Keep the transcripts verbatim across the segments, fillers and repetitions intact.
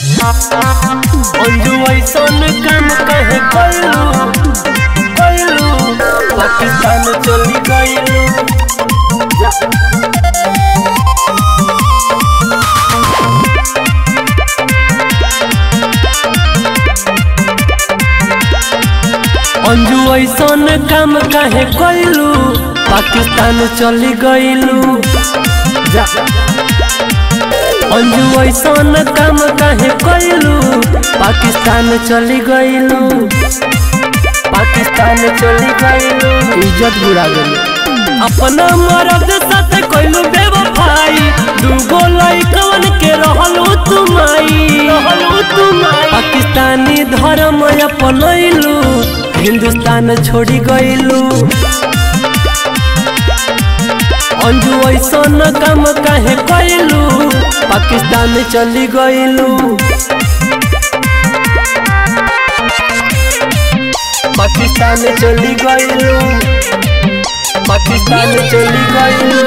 अंजू ऐसन काम कहे कलू कलू पाकिस्तान चली गईलू। अंजू ऐसन काम कहे कलू पाकिस्तान चली गईलू। अंजू ऐसन काम काहे कइलू पाकिस्तान चली गइलू। पाकिस्तान चली गइलू इज्जत बुरा गइल। अपना मर्द साथ कइलू बेवफाई दुगो लइकवन के रहलू तुमाई रहलू तुमाई। पाकिस्तानी धर्म अपनइलू हिंदुस्तान छोड़ी गइलू। अंजू ऐसन काम काहे कइलू पाकिस्तान चली गइलू। पाकिस्तान चली गइलू। पाकिस्तान चली गइलू।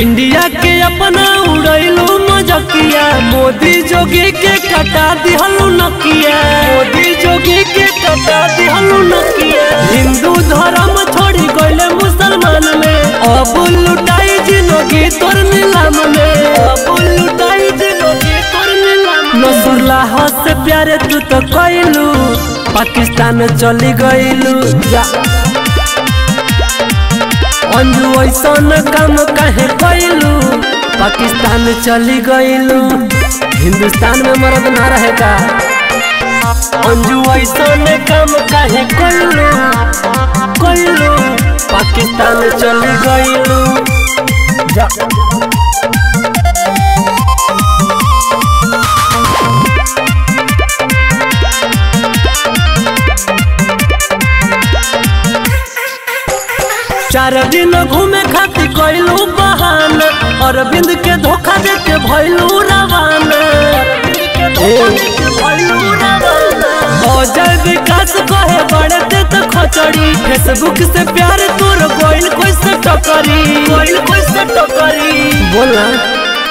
इंडिया के अपना उड़ैलू मजकिया मोदी जोगी के कटा दिहलू नकिया मोदी जोगी के कटा दिहलू नकिया। हिंदू धर्म छोड़ी गइले मुसलमान में अब लुटाई जिनगी तोर नीलाम में अब लुटाई जिनगी तोर नीलाम। नसरुल्लाह से प्यारे तू तो कइलू पाकिस्तान चली गइलू। अंजू ऐसन काम काहे कइलू पाकिस्तान चली गइलू। हिंदुस्तान में मर्द ना रहे का। अंजू ऐसन काम काहे कइलू कइलू पाकिस्तान चली गइलू। चार दिन घूमे खातिर कइलू बहाना अरविंद के धोखा देके भइलू रवाना। औजर विकास कहे बढ़ते तो खचड़ी फेसबुक से प्यार तोर गइल कोई से टकरी गइल कोई से टकरी। बोला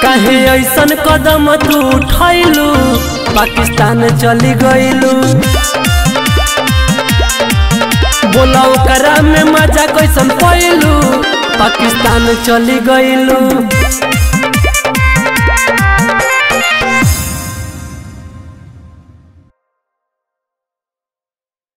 काहे ऐसन कदम तू उठइलू पाकिस्तान चली गइलू। बोला ओकरा में मजा कैसन पइलू पाकिस्तान चली गइलू।